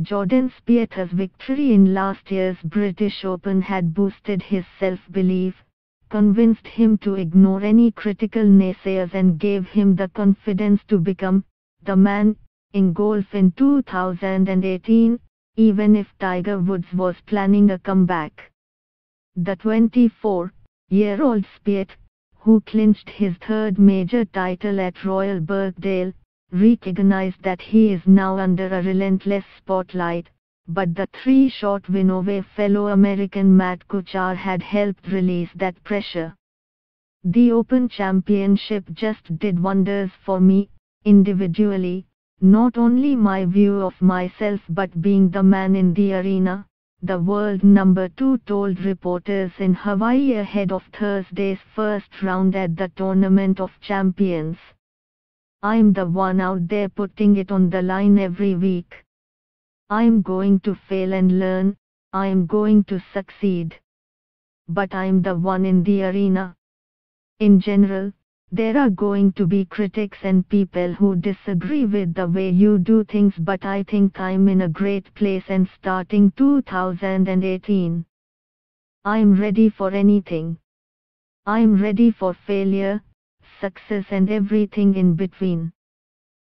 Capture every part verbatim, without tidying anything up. Jordan Spieth's victory in last year's British Open had boosted his self-belief, convinced him to ignore any critical naysayers and gave him the confidence to become the man in golf in two thousand eighteen, even if Tiger Woods was planning a comeback. The twenty-four-year-old Spieth, who clinched his third major title at Royal Birkdale, recognized that he is now under a relentless spotlight, but the three-shot win over fellow American Matt Kuchar had helped release that pressure. The Open Championship just did wonders for me, individually, not only my view of myself but being the man in the arena, the world number two told reporters in Hawaii ahead of Thursday's first round at the Tournament of Champions. I'm the one out there putting it on the line every week. I'm going to fail and learn, I'm going to succeed. But I'm the one in the arena. In general, there are going to be critics and people who disagree with the way you do things, but I think I'm in a great place and starting two thousand eighteen. I'm ready for anything. I'm ready for failure, success and everything in between.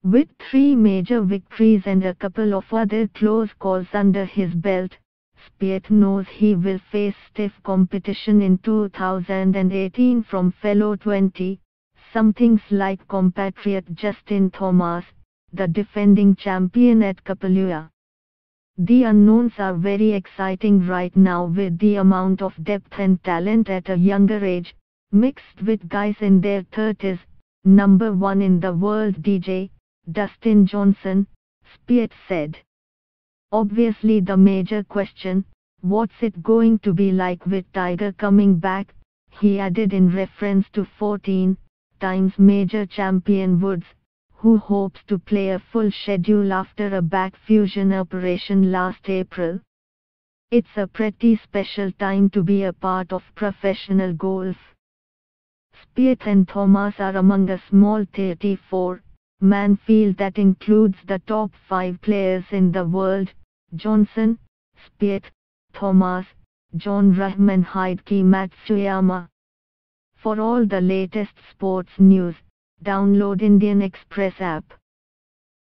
With three major victories and a couple of other close calls under his belt, Spieth knows he will face stiff competition in two thousand eighteen from fellow twenty-somethings like compatriot Justin Thomas, the defending champion at Kapalua. The unknowns are very exciting right now with the amount of depth and talent at a younger age, mixed with guys in their thirties, number one in the world D J, Dustin Johnson, Spieth said. Obviously the major question, what's it going to be like with Tiger coming back, he added in reference to fourteen times major champion Woods, who hopes to play a full schedule after a back fusion operation last April. It's a pretty special time to be a part of professional golf. Spieth and Thomas are among a small thirty-four man field that includes the top five players in the world, Johnson, Spieth, Thomas, John Rahm and Hideki Matsuyama. For all the latest sports news, download Indian Express app.